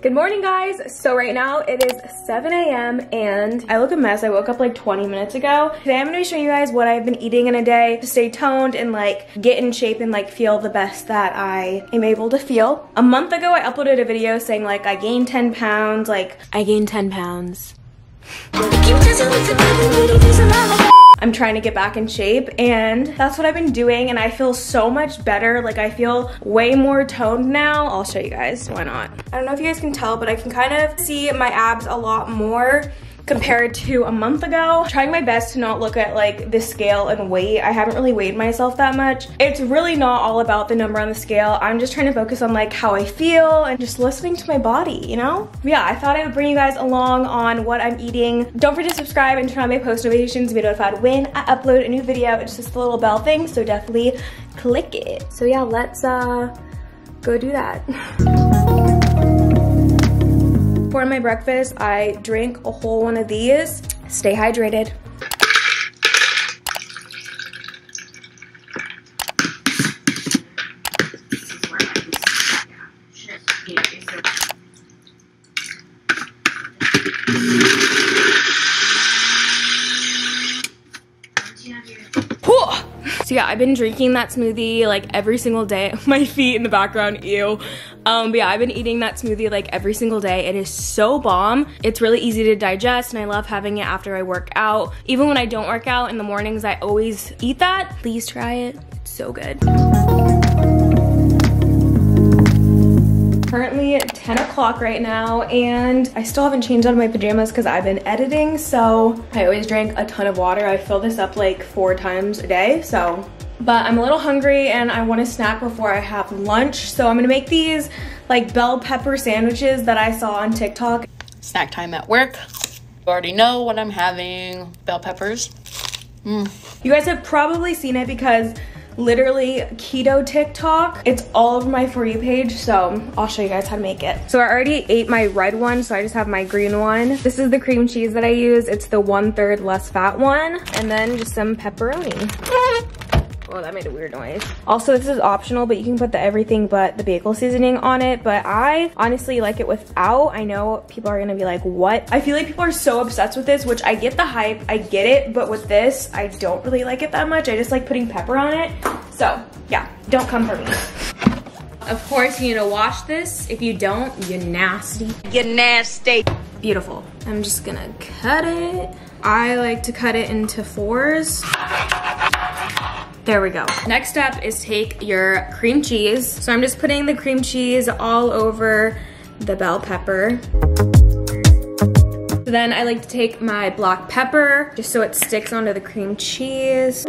Good morning, guys. So right now it is 7 a.m. and I look a mess. I woke up like 20 minutes ago. Today I'm gonna be showing you guys what I've been eating in a day to stay toned and like get in shape and like feel the best that I am able to feel. A month ago I uploaded a video saying like I gained 10 pounds, like I gained 10 pounds. I'm trying to get back in shape, and that's what I've been doing, and I feel so much better. Like, I feel way more toned now. I'll show you guys, why not? I don't know if you guys can tell, but I can kind of see my abs a lot more compared to a month ago. Trying my best to not look at like the scale and weight. I haven't really weighed myself that much. It's really not all about the number on the scale. I'm just trying to focus on like how I feel and just listening to my body, you know? Yeah, I thought I would bring you guys along on what I'm eating. Don't forget to subscribe and turn on my post notifications to be notified when I upload a new video. It's just the little bell thing, so definitely click it. So yeah, let's go do that. For my breakfast, I drink a whole one of these. Stay hydrated. So yeah, I've been drinking that smoothie like every single day. My feet in the background, ew. But yeah, I've been eating that smoothie like every single day. It is so bomb. It's really easy to digest, and I love having it after I work out. Even when I don't work out in the mornings, I always eat that. Please try it, it's so good. Currently 10 o'clock right now, and I still haven't changed out of my pajamas because I've been editing, so I always drink a ton of water. I fill this up like 4 times a day, so. But I'm a little hungry and I want to snack before I have lunch, so I'm gonna make these like bell pepper sandwiches that I saw on TikTok. Snack time at work. You already know what I'm having, bell peppers. You guys have probably seen it because literally keto TikTok. It's all over my For You page, so I'll show you guys how to make it. So I already ate my red one, so I just have my green one. This is the cream cheese that I use. It's the 1/3 less fat one, and then just some pepperoni. Oh, that made a weird noise. Also, this is optional, but you can put the everything but the bagel seasoning on it, but I honestly like it without. I know people are gonna be like, what? I feel like people are so obsessed with this, which I get the hype, I get it, but with this, I don't really like it that much. I just like putting pepper on it. So yeah, don't come for me. Of course, you need to wash this. If you don't, you're nasty. You're nasty. Beautiful. I'm just gonna cut it. I like to cut it into 4s. There we go. Next step is take your cream cheese. So I'm just putting the cream cheese all over the bell pepper. So then I like to take my black pepper just so it sticks onto the cream cheese.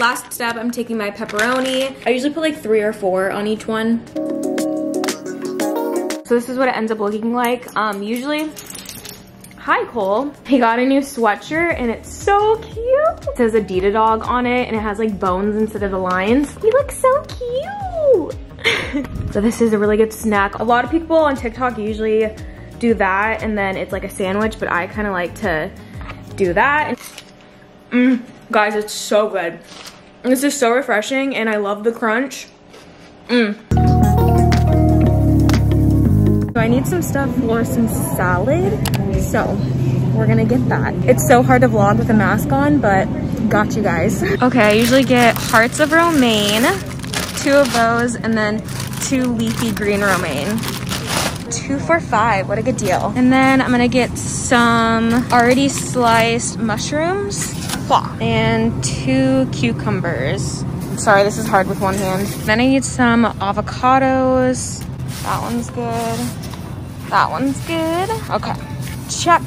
Last step, I'm taking my pepperoni. I usually put like 3 or 4 on each one. So this is what it ends up looking like. Usually, hi Cole. He got a new sweatshirt and it's so cute. It says Adidas dog on it and it has like bones instead of the lines. You look so cute. So this is a really good snack. A lot of people on TikTok usually do that and then it's like a sandwich, but I kind of like to do that. Guys, it's so good. This is so refreshing and I love the crunch. So I need some stuff for some salad, so we're gonna get that. It's so hard to vlog with a mask on, but got you guys. Okay, I usually get hearts of romaine, 2 of those, and then 2 leafy green romaine. 2 for $5, what a good deal. And then I'm gonna get some already sliced mushrooms, and 2 cucumbers. Sorry, this is hard with one hand. Then I need some avocados. That one's good. That one's good. Okay, check.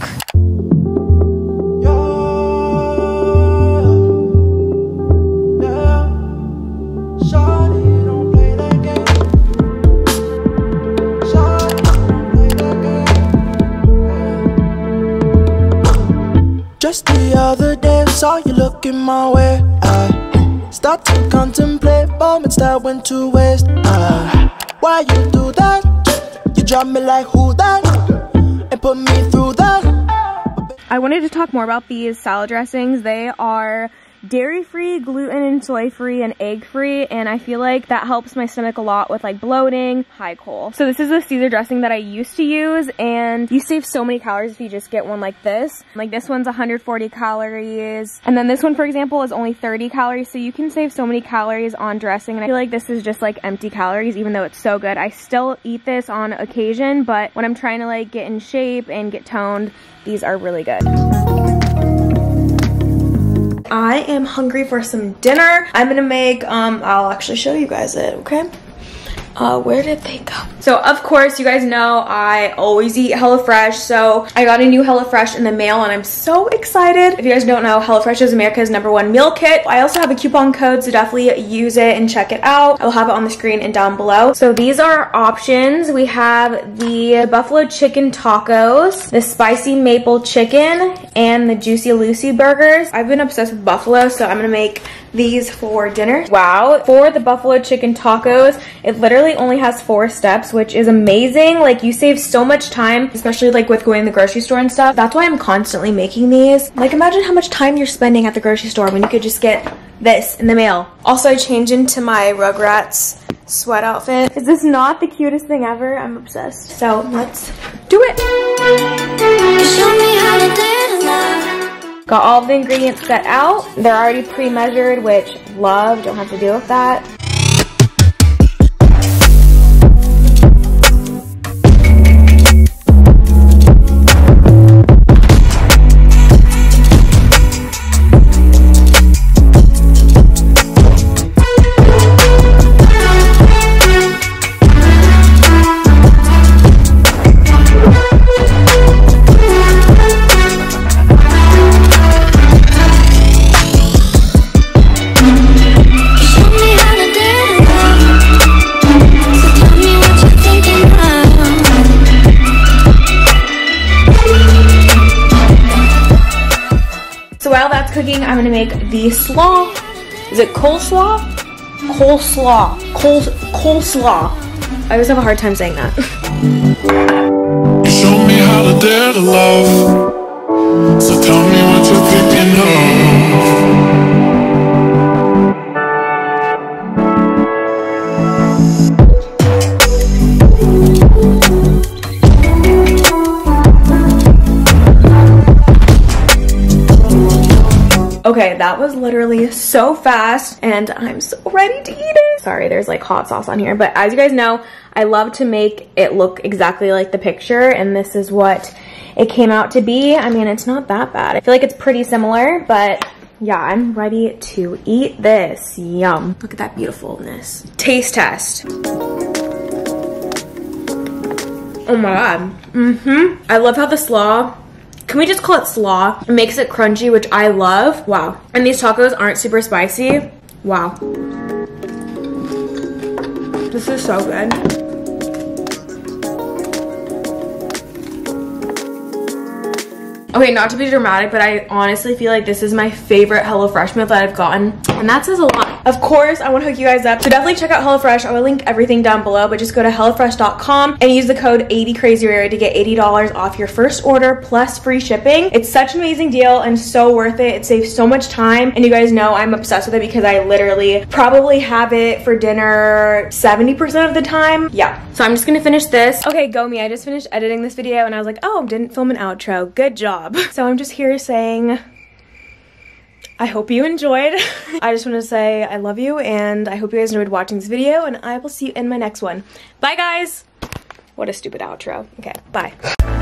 Just the other day, saw you looking my way. I start to contemplate moments that went to waste. Why you do that? You drop me like who that? And put me through that. I wanted to talk more about these salad dressings. They are dairy-free, gluten and soy-free, and egg-free, and I feel like that helps my stomach a lot with like bloating, high cholesterol. So this is the Caesar dressing that I used to use, and you save so many calories if you just get one like this. Like this one's 140 calories, and then this one, for example, is only 30 calories, so you can save so many calories on dressing, and I feel like this is just like empty calories, even though it's so good. I still eat this on occasion, but when I'm trying to like get in shape and get toned, these are really good. I am hungry for some dinner. I'm gonna make, I'll actually show you guys it, okay? Where did they go? So of course, you guys know I always eat HelloFresh, so I got a new HelloFresh in the mail and I'm so excited. If you guys don't know, HelloFresh is America's #1 meal kit. I also have a coupon code, so definitely use it and check it out. I'll have it on the screen and down below. So these are our options. We have the buffalo chicken tacos, the spicy maple chicken, and the Juicy Lucy burgers. I've been obsessed with buffalo, so I'm gonna make these for dinner. Wow, for the buffalo chicken tacos, it literally only has 4 steps, which is amazing. Like, you save so much time, especially like with going to the grocery store and stuff. That's why I'm constantly making these. Like, imagine how much time you're spending at the grocery store when you could just get this in the mail. Also, I changed into my Rugrats sweat outfit. Is this not the cutest thing ever? I'm obsessed. So let's do it. Show me how to dance now. Got all the ingredients set out. They're already pre-measured, which, love, don't have to deal with that. Cooking, I'm gonna make the slaw. Is it coleslaw? Coleslaw. Coleslaw. I always have a hard time saying that. Show me how to dare to love. So tell me what you're thinking of. Okay, that was literally so fast, and I'm so ready to eat it. Sorry, there's like hot sauce on here, but as you guys know, I love to make it look exactly like the picture, and this is what it came out to be. I mean, it's not that bad. I feel like it's pretty similar, but yeah, I'm ready to eat this. Yum. Look at that beautifulness. Taste test. Oh my god. I love how the slaw, can we just call it slaw? It makes it crunchy, which I love. Wow. And these tacos aren't super spicy. Wow. This is so good. Okay, not to be dramatic, but I honestly feel like this is my favorite HelloFresh meal that I've gotten. And that says a lot. Of course, I want to hook you guys up. So definitely check out HelloFresh. I will link everything down below, but just go to HelloFresh.com and use the code 80KRAZYRAYRAY to get $80 off your first order plus free shipping. It's such an amazing deal and so worth it. It saves so much time. And you guys know I'm obsessed with it because I literally probably have it for dinner 70% of the time. Yeah. So I'm just going to finish this. Okay, go me. I just finished editing this video and I was like, oh, didn't film an outro. Good job. So I'm just here saying, I hope you enjoyed. I just want to say I love you, and I hope you guys enjoyed watching this video, and I will see you in my next one. Bye, guys! What a stupid outro. Okay, bye.